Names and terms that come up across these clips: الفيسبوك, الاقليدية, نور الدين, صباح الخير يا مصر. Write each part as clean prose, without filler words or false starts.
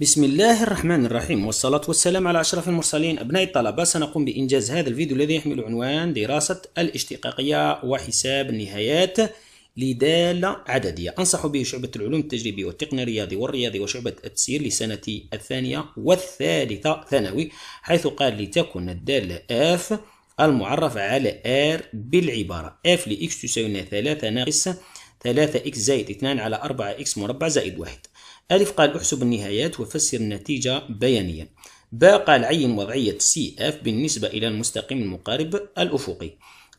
بسم الله الرحمن الرحيم، والصلاة والسلام على أشرف المرسلين. أبناء الطلبة، سنقوم بإنجاز هذا الفيديو الذي يحمل عنوان دراسة الاشتقاقية وحساب النهايات لدالة عددية، أنصح به شعبة العلوم التجريبية والتقنية الرياضي والرياضي وشعبة التفسير لسنة الثانية والثالثة ثانوي، حيث قال لتكن الدالة اف المعرفة على ار بالعبارة اف لإكس تساوي 3 ناقص 3 إكس زائد 2 على 4 إكس مربع زائد 1. ألف قال احسب النهايات وفسر النتيجة بيانيا. باء قال عين وضعية سي اف بالنسبة إلى المستقيم المقارب الأفقي.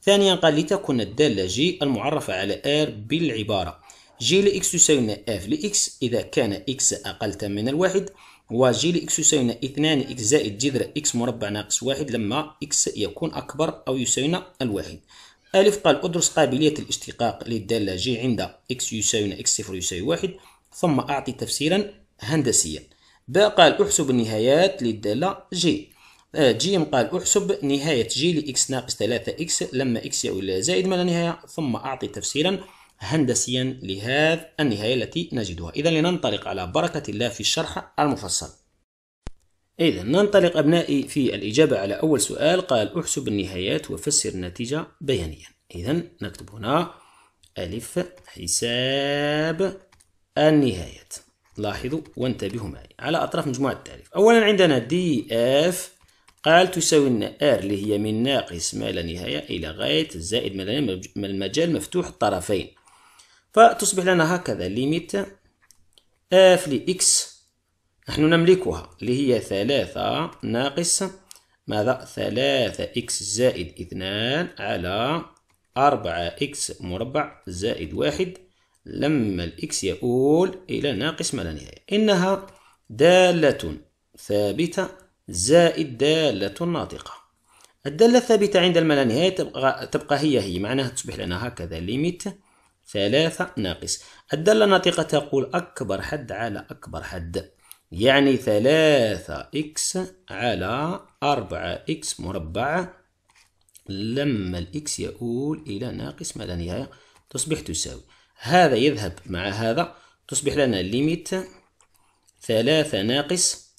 ثانيا قال لتكن الدالة جي المعرفة على ار بالعبارة جي لإكس تساوي اف لإكس إذا كان إكس أقل من الواحد، وجي لإكس تساوي 2 إكس زائد جذر إكس مربع ناقص 1 لما إكس يكون أكبر أو يساوي الواحد. ألف قال أدرس قابلية الاشتقاق للدالة جي عند إكس يساوي إكس صفر يساوي 1 ثم أعطي تفسيرا هندسيا. باء قال أحسب النهايات للدالة جي. جيم قال أحسب نهاية جي لإكس ناقص 3 إكس لما إكس يؤول إلى زائد من النهاية ثم أعطي تفسيرا هندسيا لهذه النهاية التي نجدها. إذا لننطلق على بركة الله في الشرح المفصل. إذا ننطلق أبنائي في الإجابة على أول سؤال، قال أحسب النهايات وفسر النتيجة بيانيا. إذا نكتب هنا ألف حساب النهايات. لاحظوا وانتبهوا معي على أطراف مجموعة التعريف. أولا عندنا دي اف قال تساوي لنا ار اللي هي من ناقص ما لا نهاية إلى غاية زائد ما المجال مفتوح الطرفين، فتصبح لنا هكذا ليميت اف لإكس نحن نملكها اللي هي 3 ناقص ماذا 3 إكس زائد 2 على 4 إكس مربع زائد 1 لما الإكس يؤول إلى ناقص ما لا نهاية. إنها دالة ثابتة زائد دالة ناطقة. الدالة الثابتة عند الما لا نهاية تبقى هي، معناها تصبح لنا هكذا ليميت 3 ناقص. الدالة الناطقة تقول أكبر حد على أكبر حد، يعني 3 إكس على 4 إكس مربع لما الإكس يؤول إلى ناقص ما لا نهاية تصبح تساوي هذا يذهب مع هذا، تصبح لنا ليميت 3 ناقص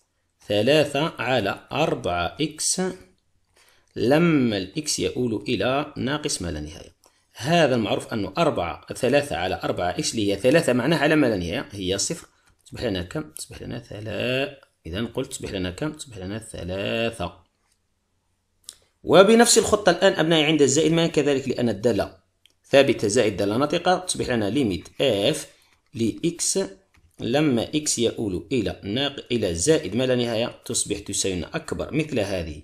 3 على 4 إكس لما الإكس يؤول إلى ناقص ما لا نهاية. هذا المعروف أنه 3 على 4 إكس اللي هي 3 معناها على ما لا نهاية هي صفر، تصبح لنا كم؟ تصبح لنا 3. إذا قلت تصبح لنا كم؟ تصبح لنا 3. وبنفس الخطة الآن أبنائي عند الزائد ما كذلك، لأن الدالة ثابتة زائد دالة ناطقة تصبح لنا ليميت اف لإكس لما إكس يؤول إلى زائد ما لا نهاية تصبح تساوي أكبر مثل هذه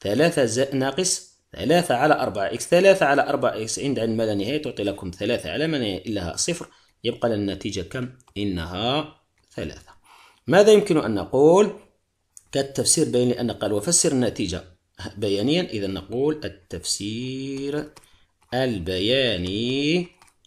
3 ناقص 3 على 4 إكس. 3 على 4 إكس عند ما لا نهاية تعطي لكم 3 على ما لا نهاية إلا صفر، يبقى لنا النتيجة كم؟ إنها 3. ماذا يمكن أن نقول كالتفسير بيان، لأن قال وفسر النتيجة بيانيا، إذا نقول التفسير البياني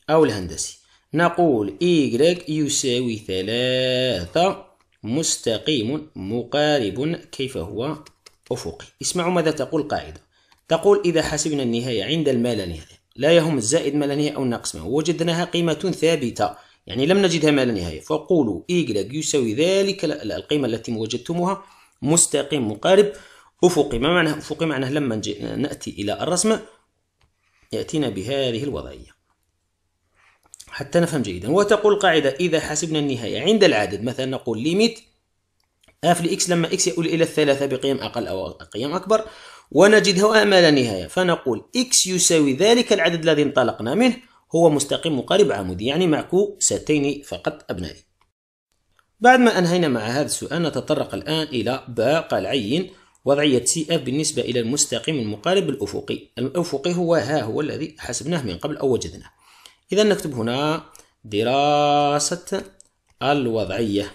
أو الهندسي. نقول Y يساوي 3 مستقيم مقارب كيف هو أفقي. اسمعوا ماذا تقول القاعدة، تقول إذا حسبنا النهاية عند الما لا نهاية لا يهم الزائد ما لا نهاية أو الناقص ما، وجدناها قيمة ثابتة يعني لم نجدها ما لا نهاية، فقولوا Y يساوي ذلك القيمة التي وجدتموها مستقيم مقارب أفقي. ما معنى أفقي؟ معناه لما نأتي إلى الرسم يأتينا بهذه الوضعية حتى نفهم جيدا. وتقول القاعدة إذا حسبنا النهاية عند العدد، مثلا نقول ليميت اف لإكس لما إكس يؤول إلى 3 بقيم أقل أو قيم أكبر ونجدها ما لا نهاية، فنقول إكس يساوي ذلك العدد الذي انطلقنا منه هو مستقيم مقارب عمودي، يعني معكوستين فقط أبنائي. بعد ما أنهينا مع هذا السؤال نتطرق الآن إلى باء قال عين وضعية سي اف بالنسبة إلى المستقيم المقارب الأفقي. الأفقي هو هو الذي حسبناه من قبل أو وجدناه. إذا نكتب هنا دراسة الوضعية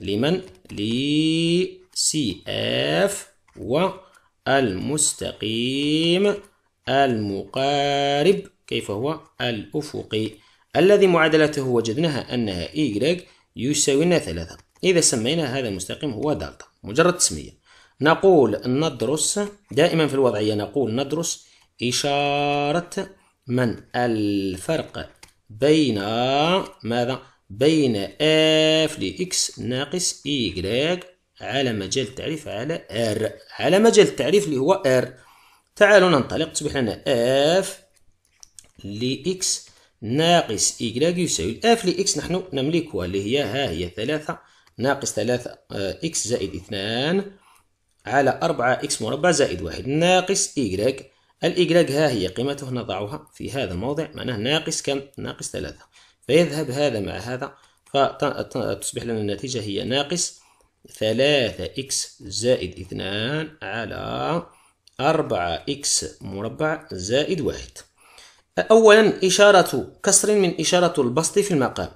لمن؟ لسي اف والمستقيم المقارب كيف هو الأفقي الذي معادلته وجدناها أنها y يساوي 3. إذا سمينا هذا المستقيم هو دلتا مجرد تسمية. نقول ندرس دائما في الوضعية، نقول ندرس إشارة من الفرق بين ماذا؟ بين اف لإكس ناقص إيكغيك على مجال التعريف على ار، على مجال التعريف اللي هو ار. تعالوا ننطلق، تصبح لنا اف لإكس ناقص إيكغيك يساوي الاف لإكس نحن نملكها اللي هي ها هي 3 ناقص 3 إكس زائد 2 على 4 إكس مربع زائد 1 ناقص إيكغيك. الإيكغيك ها هي قيمته نضعها في هذا الموضع، معناه ناقص كم؟ ناقص 3، فيذهب هذا مع هذا فتصبح لنا النتيجة هي ناقص 3 إكس زائد 2 على 4 إكس مربع زائد 1. أولا إشارة كسر من إشارة البسط في المقام،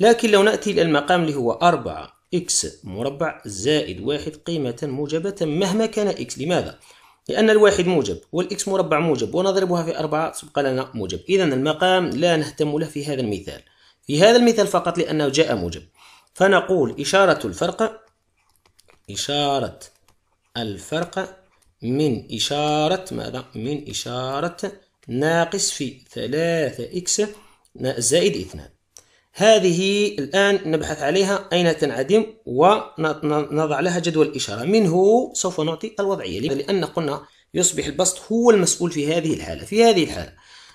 لكن لو نأتي إلى المقام اللي هو 4 إكس مربع زائد 1 قيمة موجبة مهما كان إكس. لماذا؟ لأن الواحد موجب والإكس مربع موجب ونضربها في 4 تبقى لنا موجب. إذا المقام لا نهتم له في هذا المثال، في هذا المثال فقط لأنه جاء موجب، فنقول إشارة الفرق، إشارة الفرق من إشارة ماذا؟ من إشارة ناقص في 3 إكس زائد 2. هذه الآن نبحث عليها أين تنعدم ونضع لها جدول الإشارة، منه سوف نعطي الوضعية، لأن قلنا يصبح البسط هو المسؤول في هذه الحالة. في هذه الحالة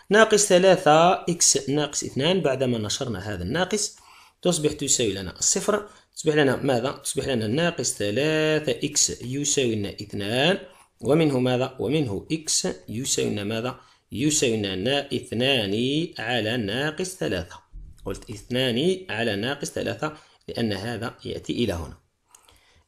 ناقص 3 إكس ناقص 2 بعدما نشرنا هذا الناقص تصبح تساوي لنا الصفر، تصبح لنا ماذا؟ تصبح لنا ناقص 3 إكس يساوي لنا 2 ومنه ماذا؟ ومنه إكس يساوي لنا ماذا؟ يساوي لنا 2 على ناقص 3. قلت 2 على ناقص 3 لأن هذا يأتي إلى هنا.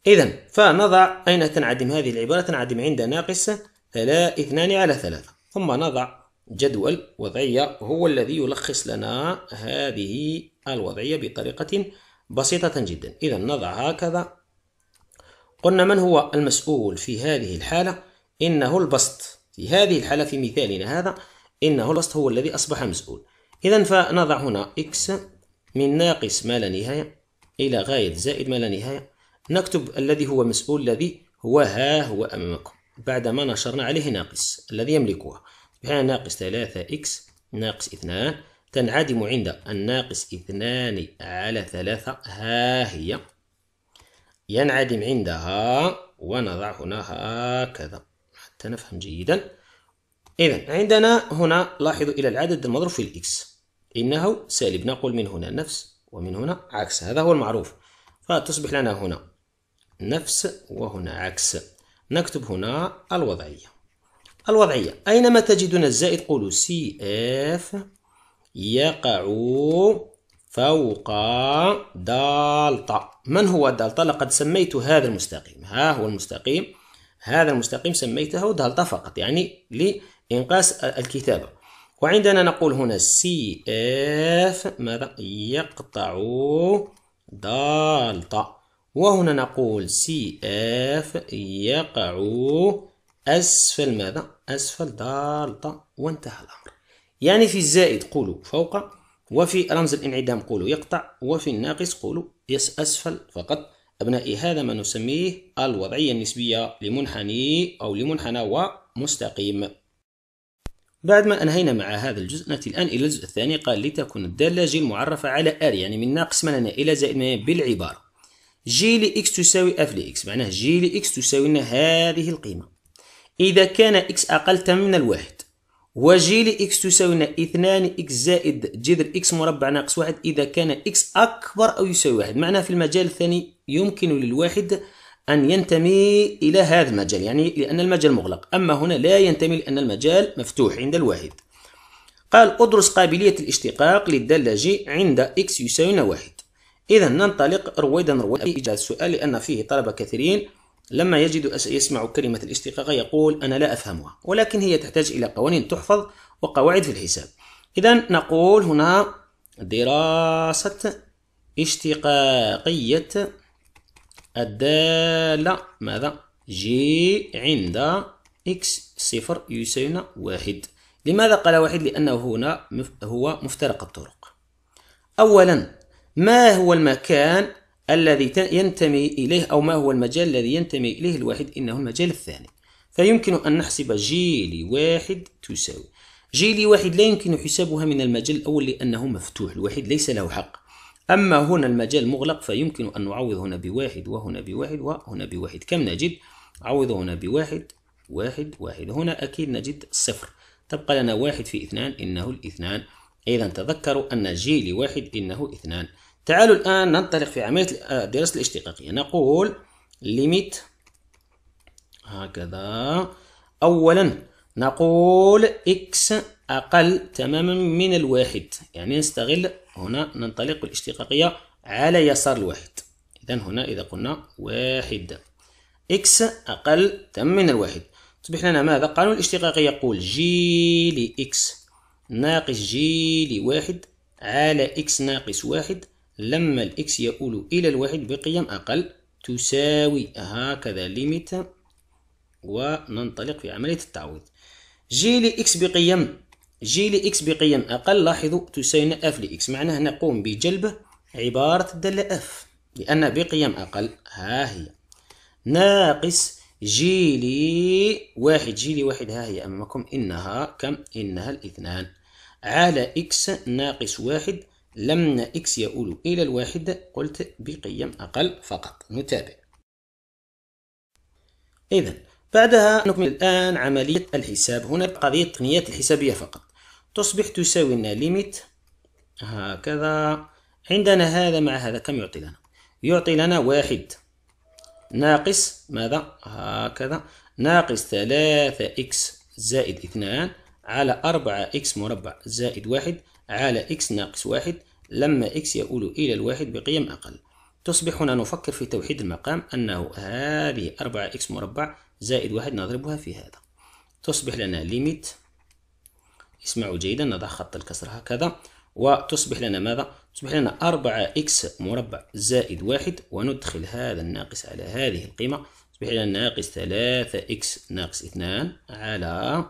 إذا فنضع أين تنعدم هذه العبارة؟ تنعدم عند ناقص 2 على 3، ثم نضع جدول وضعية هو الذي يلخص لنا هذه الوضعية بطريقة بسيطة جدا. إذا نضع هكذا، قلنا من هو المسؤول في هذه الحالة؟ إنه البسط، في هذه الحالة في مثالنا هذا إنه البسط هو الذي أصبح مسؤول. إذا فنضع هنا إكس من ناقص ما لا نهاية إلى غاية زائد ما لا نهاية، نكتب الذي هو مسؤول، الذي هو ها هو أمامكم بعدما نشرنا عليه ناقص الذي يملكها، بحيث ناقص 3 إكس ناقص 2 تنعدم عند الناقص 2 على 3 ها هي، ينعدم عندها ونضع هنا هكذا حتى نفهم جيدا. إذا عندنا هنا لاحظوا إلى العدد المضروب في الإكس إنه سالب، نقول من هنا نفس ومن هنا عكس، هذا هو المعروف، فتصبح لنا هنا نفس وهنا عكس. نكتب هنا الوضعية، الوضعية أينما تجدون الزائد قولوا سي اف يقع فوق دالتا. من هو دالتا؟ لقد سميت هذا المستقيم، ها هو المستقيم، هذا المستقيم سميته دالتا فقط يعني لإنقاص الكتابة. وعندنا نقول هنا سي اف ماذا؟ يقطع دالتا، وهنا نقول سي اف يقع أسفل ماذا؟ أسفل دالتا، وانتهى الأمر. يعني في الزائد قولوا فوق، وفي رمز الانعدام قولوا يقطع، وفي الناقص قولوا أسفل فقط. أبنائي هذا ما نسميه الوضعية النسبية لمنحني أو لمنحنى ومستقيم. بعد ما أنهينا مع هذا الجزء نأتي الآن إلى الجزء الثاني، قال لتكون الدالة جي المعرفة على R يعني من ناقص ما لا نهاية إلى زائد ما لا نهاية بالعبارة جي لإكس تساوي F لإكس، معناه جي لإكس تساوي لنا هذه القيمة إذا كان إكس أقل تماما من الواحد، وجي لإكس تساوي لنا 2 إكس زائد جذر إكس مربع ناقص 1 إذا كان إكس أكبر أو يساوي 1. معناه في المجال الثاني يمكن للواحد أن ينتمي إلى هذا المجال، يعني لأن المجال مغلق، أما هنا لا ينتمي لأن المجال مفتوح عند الواحد. قال أدرس قابلية الاشتقاق للدالة جي عند إكس يساوي 1. إذا ننطلق رويدا إجابة السؤال، لأن فيه طلبة كثيرين لما يجد يسمع كلمة الاشتقاق يقول أنا لا أفهمها، ولكن هي تحتاج إلى قوانين تحفظ وقواعد في الحساب. إذا نقول هنا دراسة اشتقاقية الدالة ماذا؟ جي عند إكس 0 يساوي 1. لماذا قال 1؟ لأنه هنا هو مفترق الطرق. أولا ما هو المكان الذي ينتمي إليه أو ما هو المجال الذي ينتمي إليه الواحد؟ إنه المجال الثاني، فيمكن أن نحسب جي لواحد تساوي جي لواحد لا يمكن حسابها من المجال الأول لأنه مفتوح، الواحد ليس له حق. أما هنا المجال مغلق فيمكن أن نعوض هنا بواحد وهنا بواحد وهنا بواحد. كم نجد؟ عوض هنا بواحد واحد واحد. هنا أكيد نجد صفر، تبقى لنا واحد في اثنان إنه الاثنان. إذا تذكروا أن جي لواحد إنه اثنان. تعالوا الآن ننطلق في عملية الدراسة الاشتقاقية. نقول ليميت هكذا. أولا نقول إكس أقل تماما من الواحد، يعني نستغل هنا ننطلق الاشتقاقية على يسار الواحد. إذا هنا إذا قلنا واحد إكس أقل تماما من الواحد تصبح لنا ماذا؟ قانون الاشتقاقية يقول جي لإكس ناقص جي لواحد على إكس ناقص واحد لما الإكس يؤول إلى الواحد بقيم أقل تساوي هكذا ليميت، وننطلق في عملية التعويض. جي لإكس بقيم أقل لاحظوا تساوي اف لإكس، معناه نقوم بجلب عبارة الدالة اف لأن بقيم أقل ها هي ناقص جي لي واحد ها هي أمامكم إنها كم؟ إنها الاثنان على إكس ناقص واحد لما إكس يؤول إلى الواحد قلت بقيم أقل فقط. نتابع. إذا بعدها نكمل الآن عملية الحساب. هنا قضية التقنيات الحسابية فقط. تصبح تساوي لنا ليميت هكذا. عندنا هذا مع هذا كم يعطي لنا؟ يعطي لنا واحد ناقص ماذا؟ هكذا ناقص 3x زائد 2 على 4x مربع زائد 1 على x ناقص 1 لما x يؤول إلى الواحد بقيم أقل. تصبح هنا نفكر في توحيد المقام أنه هذه 4x مربع زائد 1 نضربها في هذا تصبح لنا ليميت، اسمعوا جيدا، نضع خط الكسر هكذا وتصبح لنا ماذا؟ تصبح لنا 4x مربع زائد 1 وندخل هذا الناقص على هذه القيمة تصبح لنا ناقص 3x ناقص 2 على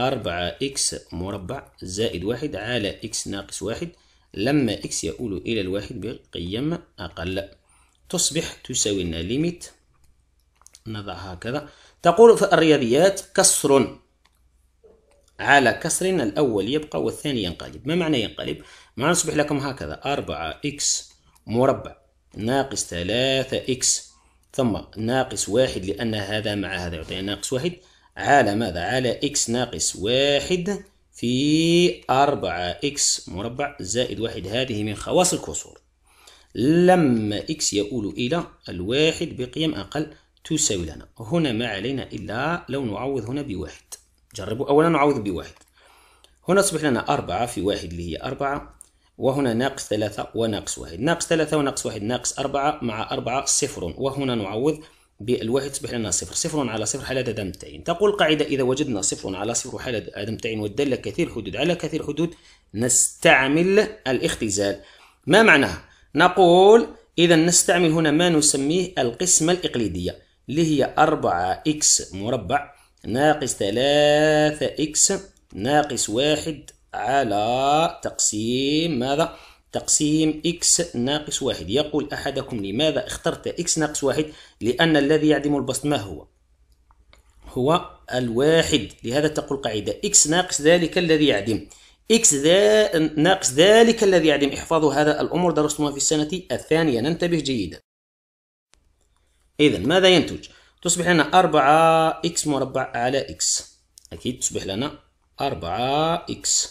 4x مربع زائد 1 على x ناقص 1 لما x يؤول إلى الواحد بقيم أقل. تصبح تساوي لنا ليميت نضع هكذا. تقول في الرياضيات كسر على كسر الأول يبقى والثاني ينقلب. ما معنى ينقلب؟ معنى يصبح لكم هكذا 4x مربع ناقص 3x ثم ناقص 1 لأن هذا مع هذا يعطينا ناقص 1 على ماذا؟ على x ناقص 1 في 4x مربع زائد 1 هذه من خواص الكسور لما x يؤول إلى الواحد بقيم أقل تساوي لنا. هنا ما علينا إلا لو نعوض هنا بواحد. جربوا أولا نعوض بواحد. هنا تصبح لنا 4 في 1 اللي هي 4 وهنا ناقص 3 وناقص 1 ناقص 3 وناقص 1 ناقص 4 مع 4 صفر وهنا نعوض بالواحد تصبح لنا صفر. صفر على صفر حالة عدم التعيين. تقول القاعدة إذا وجدنا صفر على صفر حالة عدم التعيين والدالة كثير حدود على كثير حدود نستعمل الاختزال. ما معناها؟ نقول إذا نستعمل هنا ما نسميه القسمة الإقليدية اللي هي 4x مربع ناقص 3x ناقص 1 على تقسيم ماذا؟ تقسيم x ناقص 1. يقول أحدكم لماذا اخترت x ناقص 1؟ لأن الذي يعدم البسط ما هو؟ هو الواحد. لهذا تقول القاعدة x ناقص ذلك الذي يعدم x ناقص ذلك الذي يعدم. احفظوا هذا الأمر درستموها في السنة الثانية، ننتبه جيدا. إذا ماذا ينتج؟ تصبح لنا 4x مربع على x، أكيد تصبح لنا 4x.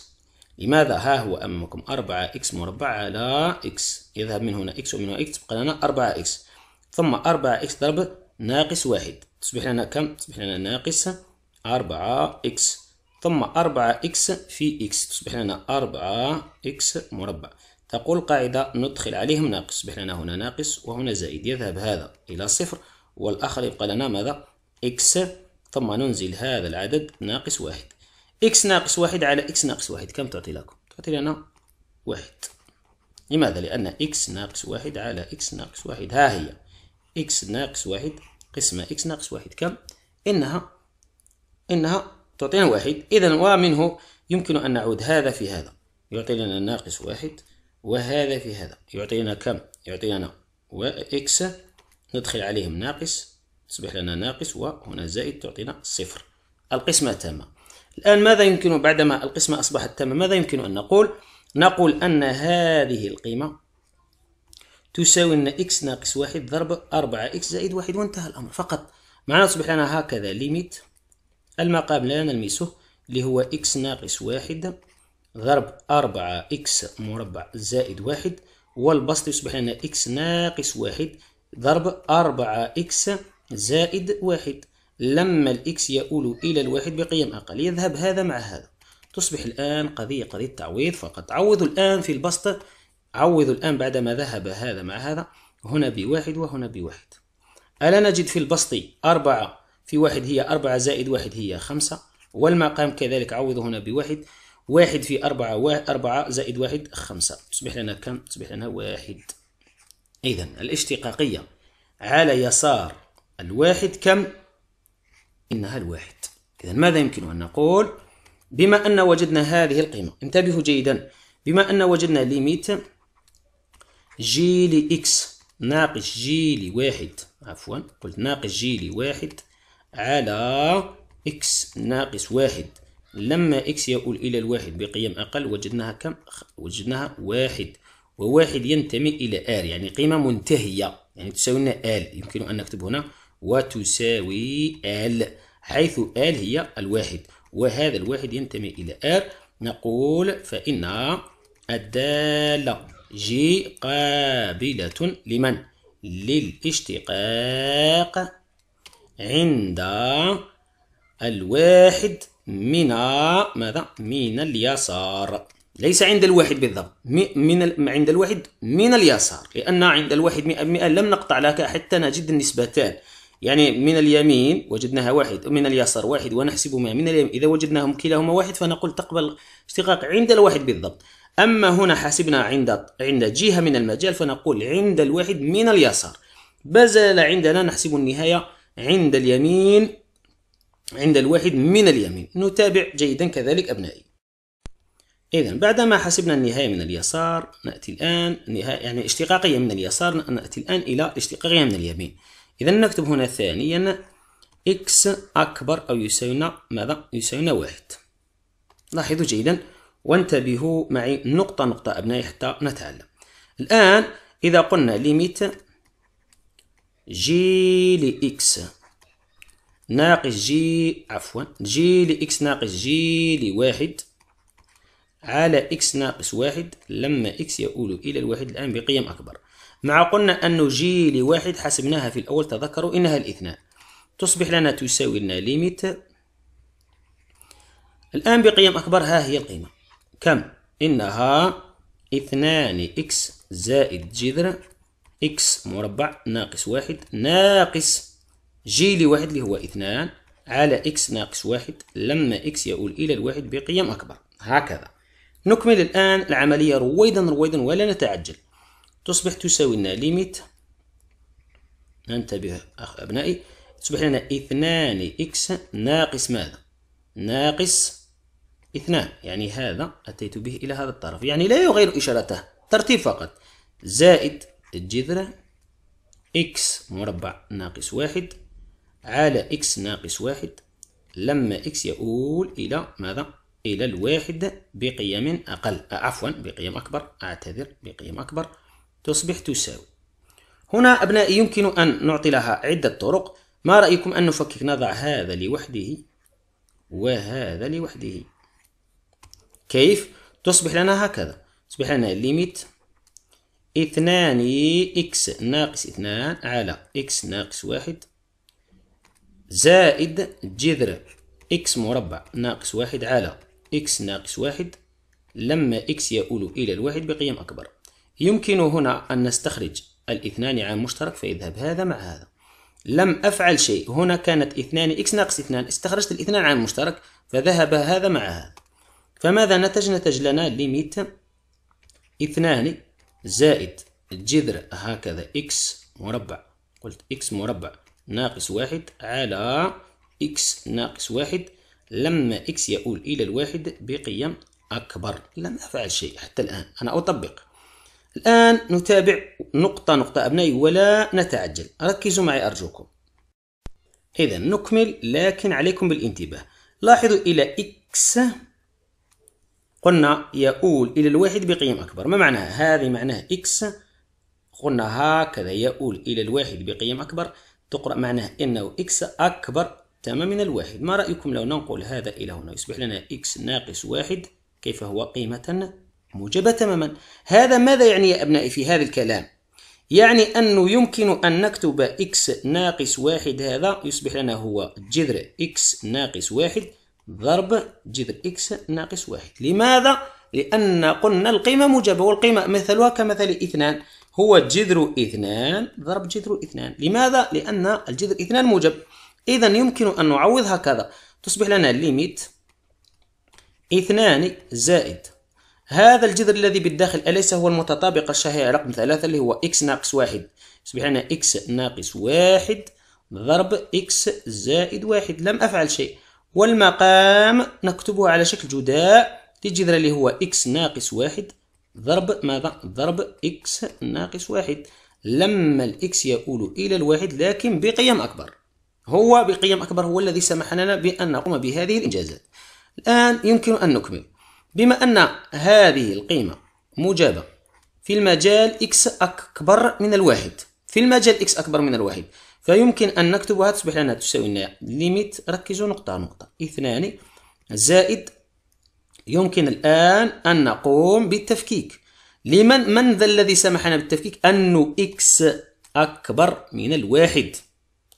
لماذا؟ ها هو أمامكم 4x مربع على x، يذهب من هنا x ومن هنا x تبقى لنا 4x ثم 4x ضرب ناقص 1 تصبح لنا كم؟ تصبح لنا ناقص 4x ثم 4x في x تصبح لنا 4x مربع. تقول القاعدة ندخل عليهم ناقص تصبح لنا هنا ناقص وهنا زائد يذهب هذا إلى صفر والآخر يبقى لنا ماذا؟ x ثم ننزل هذا العدد ناقص 1 x ناقص 1 على x ناقص 1 كم تعطي لكم؟ تعطي لنا 1. لماذا؟ لأن x ناقص 1 على x ناقص 1 ها هي x ناقص 1 قسمة x ناقص 1 كم؟ إنها تعطينا 1. إذا ومنه يمكن أن نعود هذا في هذا يعطي لنا ناقص 1 وهذا في هذا يعطي لنا كم؟ يعطي لنا x ندخل عليهم ناقص تصبح لنا ناقص وهنا زائد تعطينا صفر. القسمة تامة. الآن ماذا يمكن بعدما القسمة أصبحت تامة ماذا يمكن أن نقول؟ نقول أن هذه القيمة تساوي لنا إكس ناقص واحد ضرب 4 إكس زائد واحد، وانتهى الأمر فقط. معنا تصبح لنا هكذا ليميت المقام لا نلمسه اللي هو إكس ناقص واحد ضرب 4 إكس مربع زائد واحد، والبسط يصبح لنا إكس ناقص واحد ضرب 4 إكس زائد واحد. لما الإكس يؤول إلى الواحد بقيم أقل يذهب هذا مع هذا، تصبح الآن قضية تعويض فقط. عوضوا الآن في البسط، عوضوا الآن بعدما ذهب هذا مع هذا هنا بواحد وهنا بواحد. ألا نجد في البسط 4 في واحد هي 4 زائد واحد هي 5، والمقام كذلك عوضوا هنا بواحد، واحد في 4 زائد واحد 5. تصبح لنا كم؟ تصبح لنا واحد. إذا الاشتقاقية على يسار الواحد كم؟ إنها الواحد. إذا ماذا يمكن أن نقول؟ بما أن وجدنا هذه القيمة، انتبهوا جيدا، بما أن وجدنا ليميت جي لإكس ناقص جي لواحد، عفوا قلت ناقص جي لواحد على إكس ناقص واحد، لما إكس يؤول إلى الواحد بقيم أقل وجدناها كم؟ وجدناها واحد، وواحد ينتمي إلى آل يعني قيمة منتهية، يعني تساوي لنا آل. يمكن أن نكتب هنا وتساوي آل، حيث آل هي الواحد وهذا الواحد ينتمي إلى آل. نقول فإن الدالة جي قابلة لمن؟ للاشتقاق عند الواحد من ماذا؟ من اليسار، ليس عند الواحد بالضبط، عند الواحد من اليسار، لأن عند الواحد 100% لم نقطع لك حتى نجد النسبتان، يعني من اليمين وجدناها واحد ومن اليسار واحد ونحسب ما من اليمين، إذا وجدناهم كلاهما واحد فنقول تقبل اشتقاق عند الواحد بالضبط. أما هنا حسبنا عند جهة من المجال فنقول عند الواحد من اليسار. بزل عندنا نحسب النهاية عند اليمين، عند الواحد من اليمين. نتابع جيدا كذلك أبنائي. إذا بعدما حسبنا النهاية من اليسار نأتي الآن نهاية يعني اشتقاقية من اليسار، نأتي الآن إلى اشتقاقية من اليمين. إذا نكتب هنا ثانيا إكس أكبر أو يساوينا ماذا؟ يساوينا واحد. لاحظوا جيدا وانتبهوا معي نقطة نقطة أبنائي حتى نتعلم. الآن إذا قلنا ليميت جي لإكس ناقص جي، عفوا جي لإكس ناقص جي لواحد على إكس ناقص واحد، لما إكس يؤول إلى الواحد الآن بقيم أكبر. مع قلنا أنه جي لواحد حسبناها في الأول، تذكروا إنها الاثنان، تصبح لنا تساوي لنا ليميت الآن بقيم أكبر. ها هي القيمة كم؟ إنها 2 إكس زائد جذر إكس مربع ناقص واحد ناقص جي لواحد اللي هو 2 على إكس ناقص واحد، لما إكس يؤول إلى الواحد بقيم أكبر. هكذا نكمل الآن العملية رويدا رويدا ولا نتعجل. تصبح تساوي لنا ليميت، انتبه أبنائي، تصبح لنا 2 إكس ناقص ماذا؟ ناقص 2، يعني هذا أتيت به إلى هذا الطرف، يعني لا يغير إشارته، ترتيب فقط، زائد الجذر إكس مربع ناقص واحد على إكس ناقص واحد، لما إكس يؤول إلى ماذا؟ إلى الواحد بقيم أقل، عفوا بقيم أكبر، أعتذر بقيم أكبر. تصبح تساوي. هنا أبنائي يمكن أن نعطي لها عدة طرق. ما رأيكم أن نفكك، نضع هذا لوحده وهذا لوحده. كيف؟ تصبح لنا هكذا، تصبح لنا ليميت 2 إكس ناقص 2 على إكس ناقص 1 زائد جذر إكس مربع ناقص 1 على إكس ناقص 1، لما إكس يؤول إلى الواحد بقيم أكبر. يمكن هنا أن نستخرج الاثنان عن مشترك فيذهب هذا مع هذا. لم أفعل شيء، هنا كانت 2 إكس ناقص 2، استخرجت الاثنان عن مشترك فذهب هذا مع هذا. فماذا نتج؟ نتج لنا ليميت 2 زائد الجذر هكذا إكس مربع، قلت إكس مربع ناقص 1 على إكس ناقص 1، لما إكس يؤول إلى الواحد بقيم أكبر. لم أفعل شيء حتى الآن، أنا أطبق. الآن نتابع نقطة نقطة أبنائي ولا نتعجل، ركزوا معي أرجوكم. إذا نكمل لكن عليكم بالانتباه. لاحظوا إلى إكس قلنا يؤول إلى الواحد بقيم أكبر، ما معناها؟ هذه معناها إكس قلنا هكذا يؤول إلى الواحد بقيم أكبر، تقرأ معناه أنه إكس أكبر تماما من الواحد. ما رأيكم لو ننقل هذا إلى هنا؟ يصبح لنا إكس ناقص واحد كيف هو قيمة موجبة تماما. هذا ماذا يعني يا أبنائي في هذا الكلام؟ يعني أنه يمكن أن نكتب إكس ناقص واحد، هذا يصبح لنا هو جذر إكس ناقص واحد ضرب جذر إكس ناقص واحد. لماذا؟ لأن قلنا القيمة موجبة، والقيمة مثلها كمثل اثنان، هو جذر اثنان ضرب جذر اثنان. لماذا؟ لأن الجذر اثنان موجب. إذا يمكن أن نعوض هكذا، تصبح لنا ليميت اثنان زائد هذا الجذر الذي بالداخل، أليس هو المتطابقة الشهيرة رقم 3 اللي هو إكس ناقص واحد؟ يصبح لنا إكس ناقص واحد ضرب إكس زائد واحد. لم أفعل شيء، والمقام نكتبه على شكل جداء للجذر اللي هو إكس ناقص واحد ضرب ماذا؟ ضرب إكس ناقص واحد. لما الإكس يؤول إلى الواحد لكن بقيم أكبر، هو بقيم أكبر هو الذي سمح لنا بأن نقوم بهذه الإنجازات. الآن يمكن أن نكمل. بما أن هذه القيمة موجبة في المجال إكس أكبر من الواحد، في المجال إكس أكبر من الواحد، فيمكن أن نكتبها تصبح لنا تساوي لنا ليميت، ركزوا نقطة نقطة، اثنان زائد. يمكن الآن أن نقوم بالتفكيك. لمن؟ من ذا الذي سمحنا بالتفكيك؟ أنه إكس أكبر من الواحد.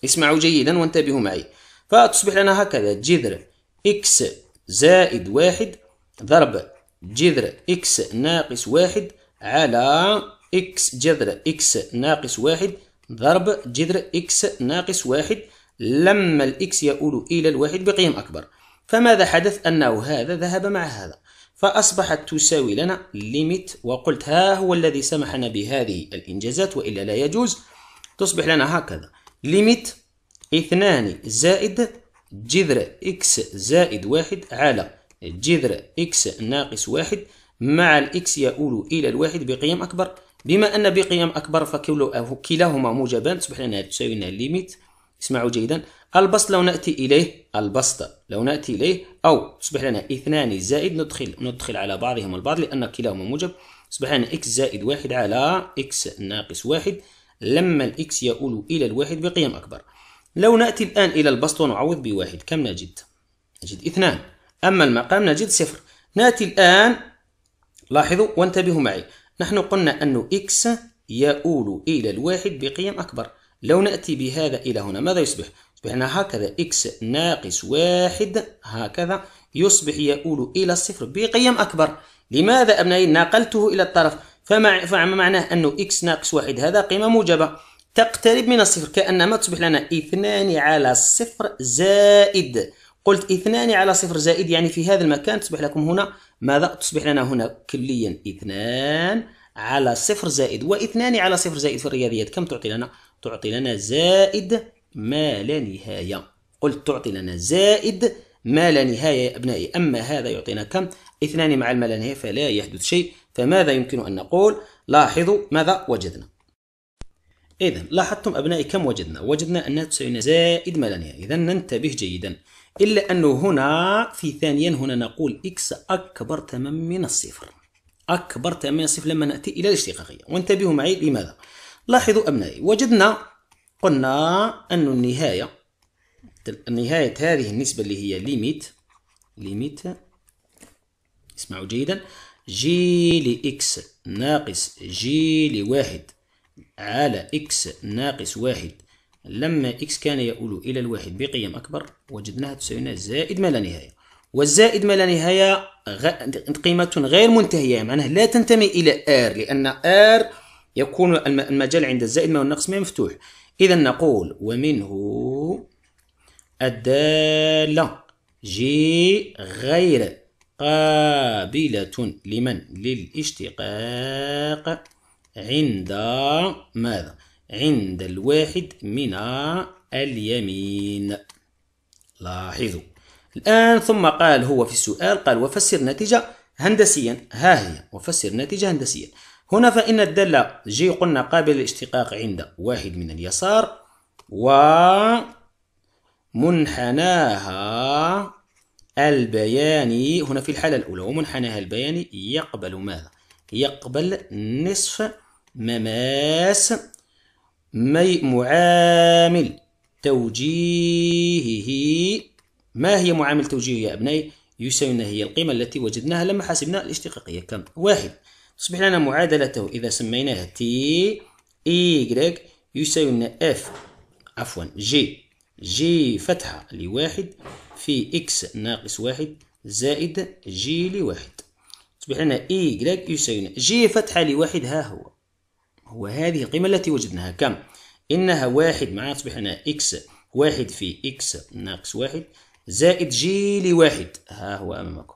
اسمعوا جيدا وانتبهوا معي، فتصبح لنا هكذا جذر إكس زائد واحد ضرب جذر إكس ناقص واحد على إكس جذر إكس ناقص واحد ضرب جذر إكس ناقص واحد. لما الإكس يؤول إلى الواحد بقيم أكبر، فماذا حدث؟ أنه هذا ذهب مع هذا، فأصبحت تساوي لنا ليميت، وقلت ها هو الذي سمحنا بهذه الإنجازات وإلا لا يجوز. تصبح لنا هكذا ليميت اثنان زائد جذر إكس زائد واحد على جذر إكس ناقص واحد، مع الإكس يؤول إلى الواحد بقيم أكبر. بما أن بقيم أكبر فكلاهما موجبان، تصبح لنا تساوي لنا ليميت، اسمعوا جيدا، البسط لو نأتي إليه، البسط لو نأتي إليه، أو تصبح لنا اثنان زائد ندخل على بعضهم البعض لأن كلاهما موجب، تصبح لنا إكس زائد واحد على إكس ناقص واحد. لما الإكس يؤول إلى الواحد بقيم أكبر. لو نأتي الآن إلى البسط ونعوض بواحد، كم نجد؟ نجد اثنان، أما المقام نجد صفر. نأتي الآن، لاحظوا وانتبهوا معي، نحن قلنا أن إكس يؤول إلى الواحد بقيم أكبر. لو نأتي بهذا إلى هنا ماذا يصبح؟ يصبح لنا هكذا إكس ناقص واحد هكذا، يصبح يؤول إلى الصفر بقيم أكبر. لماذا أبنائي؟ نقلته إلى الطرف، فمعناه أنه إكس ناقص واحد هذا قيمة موجبة تقترب من الصفر، كأنما تصبح لنا اثنان على الصفر زائد. قلت اثنان على صفر زائد يعني في هذا المكان تصبح لكم هنا ماذا؟ تصبح لنا هنا كليا اثنان على صفر زائد، واثنان على صفر زائد في الرياضيات كم تعطي لنا؟ تعطي لنا زائد ما لا نهاية. قلت تعطي لنا زائد ما لا نهاية يا أبنائي، أما هذا يعطينا كم؟ اثنان مع ما لا نهاية فلا يحدث شيء. فماذا يمكن أن نقول؟ لاحظوا ماذا وجدنا. إذا لاحظتم أبنائي كم وجدنا؟ وجدنا أنها تساوي زائد ما لا نهاية. إذا ننتبه جيدا، إلا أنه هنا في ثانيا هنا نقول إكس أكبر تماما من الصفر، أكبر تماما من الصفر لما نأتي إلى الاشتقاقية. وانتبهوا معي لماذا؟ لاحظوا أبنائي وجدنا، قلنا أن النهاية، نهاية هذه النسبة اللي هي ليميت، اسمعوا جيدا، جي لإكس ناقص جي لواحد على إكس ناقص واحد، لما إكس كان يؤول إلى الواحد بقيم أكبر، وجدناها تساوي زائد ما لا نهاية. والزائد ما لا نهاية قيمة غير منتهية، معناه لا تنتمي إلى R، لأن R يكون المجال عند الزائد ما والنقص ما مفتوح. إذا نقول ومنه الدالة جي غير قابلة لمن؟ للاشتقاق عند ماذا؟ عند الواحد من اليمين. لاحظوا الآن، ثم قال هو في السؤال، قال وفسر نتيجة هندسيا، ها هي وفسر نتيجة هندسيا. هنا فإن الدالة جي قلنا قابل للاشتقاق عند واحد من اليسار، ومنحناها البياني، هنا في الحالة الأولى ومنحناها البياني يقبل ماذا؟ يقبل نصف مماس. مي معامل توجيهه. ما هي معامل توجيهه يا أبنائي؟ يساوينا هي القيمة التي وجدناها لما حسبنا الاشتقاقية. كم؟ واحد. تصبح لنا معادلته إذا سميناها تي إيكغ يساوينا اف عفوا جي، جي فتحة لواحد في اكس ناقص واحد زائد جي لواحد. تصبح لنا إيكغ يساوينا جي فتحة لواحد، ها هو هذه القيمة التي وجدناها. كم؟ إنها واحد، معناها تصبح لنا اكس واحد في اكس ناقص واحد زائد جي لواحد، ها هو أمامكم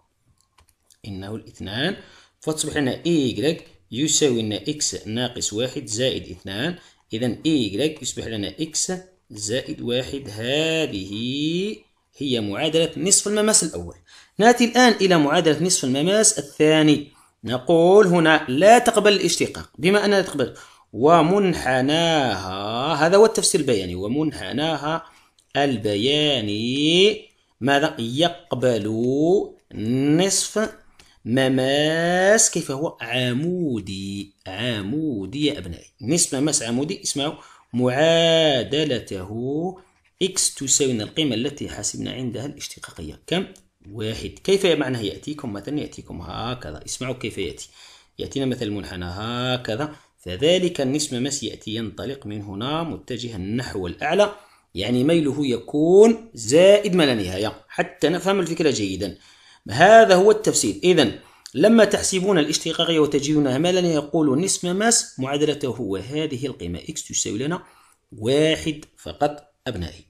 إنه الاثنان. فتصبح لنا إيكغ يساوي لنا إكس ناقص واحد زائد اثنان. إذا إيكغ يصبح لنا إكس زائد واحد. هذه هي معادلة نصف المماس الأول. نأتي الآن إلى معادلة نصف المماس الثاني. نقول هنا لا تقبل الاشتقاق، بما أنها لا تقبل. ومنحناها، هذا هو التفسير البياني، ومنحناها البياني ماذا؟ يقبل نصف مماس. كيف هو؟ عمودي، عمودي يا أبنائي. نصف مماس عمودي اسمه معادلته إكس تساوي القيمة التي حسبنا عندها الاشتقاقية. كم؟ واحد. كيف معناها يأتيكم؟ مثلا يأتيكم هكذا. اسمعوا كيف يأتي. يأتينا مثل المنحنى هكذا، فذلك النصف مماس يأتي ينطلق من هنا متجها نحو الأعلى، يعني ميله يكون زائد ما لا نهاية، حتى نفهم الفكرة جيدا. هذا هو التفسير. إذا لما تحسبون الاشتقاقية وتجدونها ما لا نهاية يقول نصف مماس معادلته هو هذه القيمة إكس تساوي لنا واحد فقط أبنائي.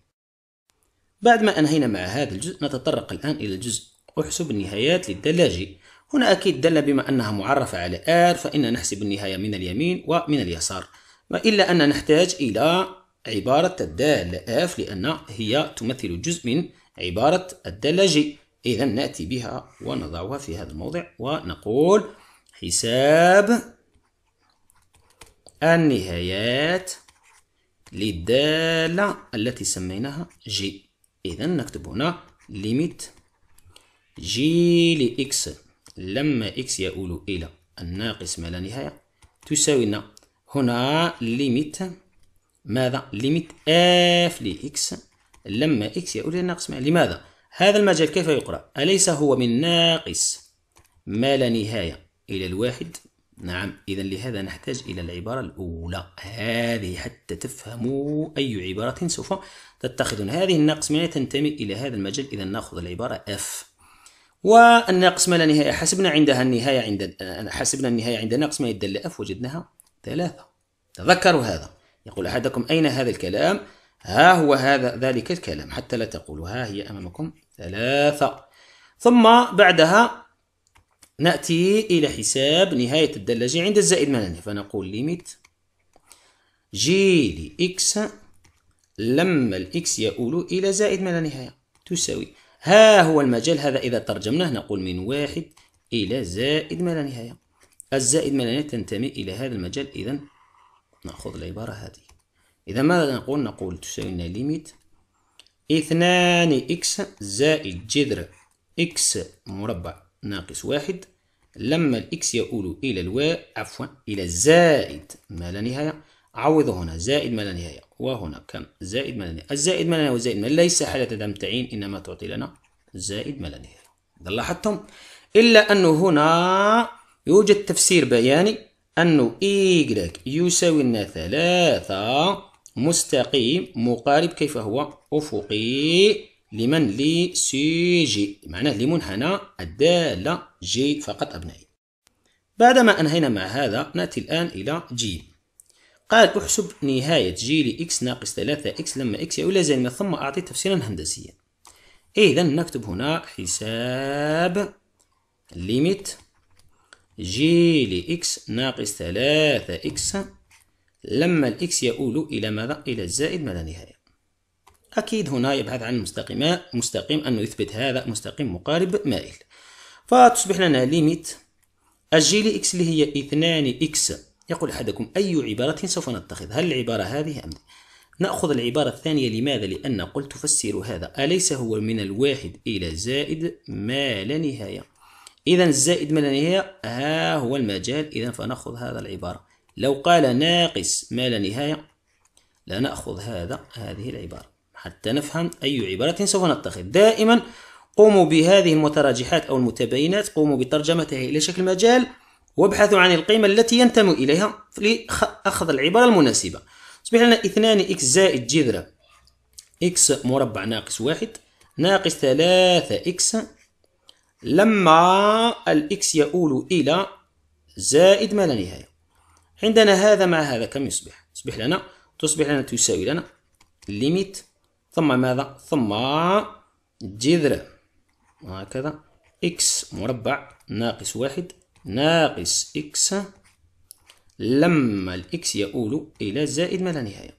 بعد ما أنهينا مع هذا الجزء نتطرق الآن إلى الجزء أحسب النهايات للدالة. هنا أكيد دل بما أنها معرفة على R فإن نحسب النهاية من اليمين ومن اليسار، وإلا أن نحتاج إلى عبارة الدالة F لأن هي تمثل جزء من عبارة الدالة G. إذا نأتي بها ونضعها في هذا الموضع ونقول حساب النهايات للدالة التي سميناها G. إذا نكتب هنا limit G لإكس لما إكس يؤول إلى الناقص ما لا نهاية تساوي لنا هنا ليميت ماذا؟ ليميت اف لإكس لما إكس يؤول إلى الناقص ما. لماذا؟ هذا المجال كيف يقرأ؟ أليس هو من ناقص ما لا نهاية إلى الواحد؟ نعم. إذا لهذا نحتاج إلى العبارة الأولى هذه حتى تفهموا أي عبارة سوف تتخذون. هذه الناقص ما تنتمي إلى هذا المجال. إذا نأخذ العبارة اف، والناقص ما لا نهاية حسبنا عندها النهاية عند ناقص ما يدل اف وجدناها ثلاثة. تذكروا هذا. يقول أحدكم أين هذا الكلام؟ ها هو هذا ذلك الكلام، حتى لا تقولوا، ها هي أمامكم ثلاثة. ثم بعدها نأتي إلى حساب نهاية الدالة جي عند الزائد ما لا نهاية، فنقول ليميت جي لإكس لما الإكس يؤول إلى زائد ما لا نهاية تساوي، ها هو المجال هذا إذا ترجمناه نقول من واحد إلى زائد ما لا نهاية. الزائد ما لا نهاية تنتمي إلى هذا المجال. إذا نأخذ العبارة هذه. إذا ماذا نقول؟ نقول تساوينا ليميت اثنان إكس زائد جذر إكس مربع ناقص واحد لما الإكس يؤول إلى إلى زائد ما لا نهاية. عوض هنا زائد ما لا نهاية وهنا كم؟ زائد ما لا نهاية. الزائد ما لا نهاية والزائد ما ليس حالة دم تعيين، إنما تعطي لنا زائد ما لا نهاية. إذا لاحظتم، إلا أنه هنا يوجد تفسير بياني أنه إيكغ يساوي لنا ثلاثة مستقيم مقارب. كيف هو؟ أفقي لمن؟ لسي جي، معناه لمنحنى الدالة جي فقط أبنائي. بعدما أنهينا مع هذا نأتي الآن إلى جي. قال احسب نهاية جي لإكس ناقص 3 إكس لما إكس يؤول إلى زائد، ثم أعطي تفسيرا هندسيا. إذا نكتب هنا حساب ليميت جي لإكس ناقص 3 إكس لما الإكس يؤول إلى ماذا؟ إلى زائد ما لا نهاية. أكيد هنا يبحث عن مستقيم أنه يثبت هذا مستقيم مقارب مائل. فتصبح لنا ليميت الجي لإكس اللي هي 2 إكس. يقول أحدكم أي عبارة سوف نتخذ؟ هل العبارة هذه أم نأخذ العبارة الثانية؟ لماذا؟ لأن قلت تفسر هذا، أليس هو من الواحد إلى زائد ما لا نهاية؟ إذا الزائد ما لا نهاية ها هو المجال. إذا فنأخذ هذا العبارة لو قال ناقص ما لا نهاية لنأخذ هذه العبارة حتى نفهم أي عبارة سوف نتخذ. دائما قوموا بهذه المتراجحات أو المتباينات، قوموا بترجمتها إلى شكل مجال وابحثوا عن القيمة التي ينتمي إليها لأخذ العبارة المناسبة. تصبح لنا 2x زائد جذر x مربع ناقص 1 ناقص 3x لما الإكس يؤول إلى زائد ما لا نهاية. عندنا هذا مع هذا كم يصبح؟ تصبح لنا تساوي لنا ليميت ثم ماذا؟ ثم جذر هكذا إكس مربع ناقص 1 ناقص إكس لما الإكس يؤول إلى زائد ما لا نهاية.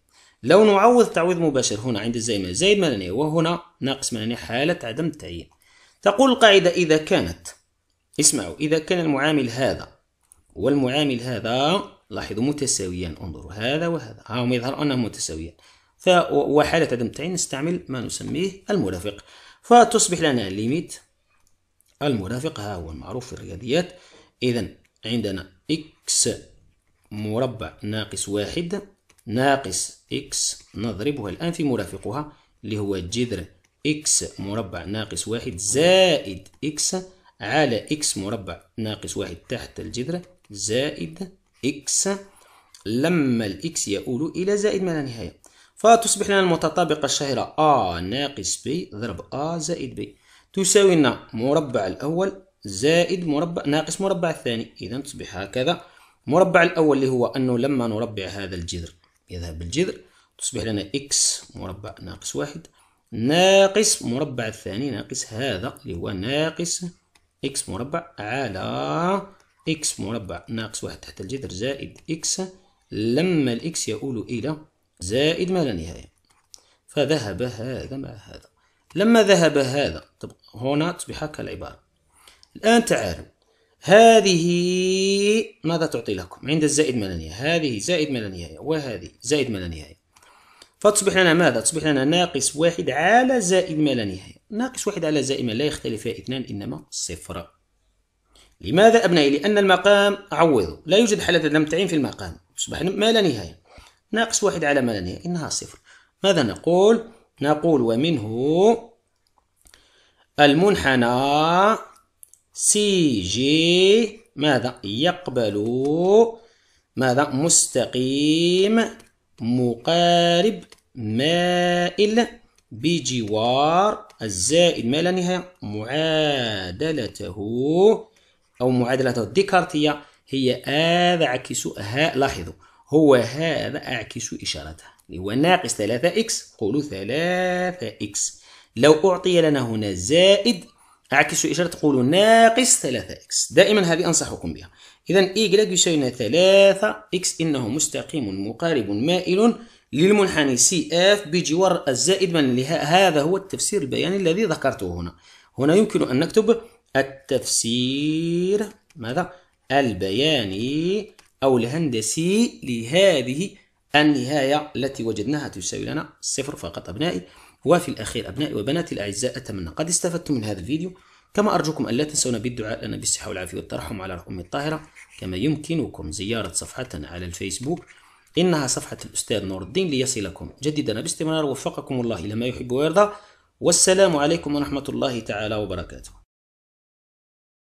لو نعوض تعويض مباشر هنا عند زائد ما لا نهاية وهنا ناقص ما لا نهاية حالة عدم التعيين. تقول القاعدة إذا كانت، اسمعوا، إذا كان المعامل هذا والمعامل هذا لاحظوا متساويان، انظروا هذا وهذا، هم يظهر أنهم متساويان، وحالة عدم التعيين نستعمل ما نسميه المرافق. فتصبح لنا ليميت المرافق، ها هو المعروف في الرياضيات. إذا عندنا إكس مربع ناقص 1 ناقص إكس نضربها الآن في مرافقها اللي هو جذر إكس مربع ناقص 1 زائد إكس على إكس مربع ناقص 1 تحت الجذر زائد إكس لما الإكس يؤول إلى زائد ما لا نهاية. فتصبح لنا المتطابقة الشهيرة A ناقص B ضرب A زائد B تساوي لنا مربع الأول زائد مربع ناقص مربع الثاني. إذا تصبح هكذا، مربع الأول اللي هو أنه لما نربع هذا الجذر يذهب الجذر، تصبح لنا إكس مربع ناقص 1 ناقص مربع الثاني ناقص هذا اللي هو ناقص إكس مربع على إكس مربع ناقص 1 تحت الجذر زائد إكس لما الإكس يؤول إلى زائد ما لا نهاية. فذهب هذا مع هذا، لما ذهب هذا هنا تصبح كالعبارة. الآن تعالوا، هذه ماذا تعطي لكم عند الزائد ما لا نهاية؟ هذه زائد ما لا نهاية وهذه زائد ما لا نهاية. فتصبح لنا ماذا؟ تصبح لنا ناقص 1 على زائد ما لا نهاية. ناقص 1 على زائد ما لا يختلفان اثنان إنما صفر. لماذا أبنائي؟ لأن المقام عوضه، لا يوجد حالة عدم تعيين في المقام، تصبح ما لا نهاية. ناقص 1 على ما لا نهاية إنها صفر. ماذا نقول؟ نقول ومنه المنحنى سي جي ماذا؟ يقبل ماذا؟ مستقيم مقارب مائل بجوار الزائد ما لا نهاية معادلته الديكارتية هي هذا عكس ها، لاحظوا هو هذا أعكس إشارتها اللي هو ناقص 3x، قولوا 3x. لو أعطي لنا هنا زائد أعكس إشارة قولوا ناقص 3x، دائما هذه أنصحكم بها. إذا إيكغيك يساوي لنا 3x، إنه مستقيم مقارب مائل للمنحني سي اف بجوار الزائد من لها. هذا هو التفسير البياني الذي ذكرته هنا. هنا يمكن أن نكتب التفسير ماذا؟ البياني أو الهندسي لهذه النهاية التي وجدناها تساوي لنا صفر فقط أبنائي. وفي الأخير أبنائي وبناتي الأعزاء، أتمنى قد استفدتم من هذا الفيديو، كما أرجوكم ألا تنسونا بالدعاء لنا بالصحة والعافية والترحم على أمي الطاهرة. كما يمكنكم زيارة صفحتنا على الفيسبوك، إنها صفحة الأستاذ نور الدين، ليصلكم جديدنا باستمرار. وفقكم الله إلى ما يحب ويرضى، والسلام عليكم ورحمة الله تعالى وبركاته.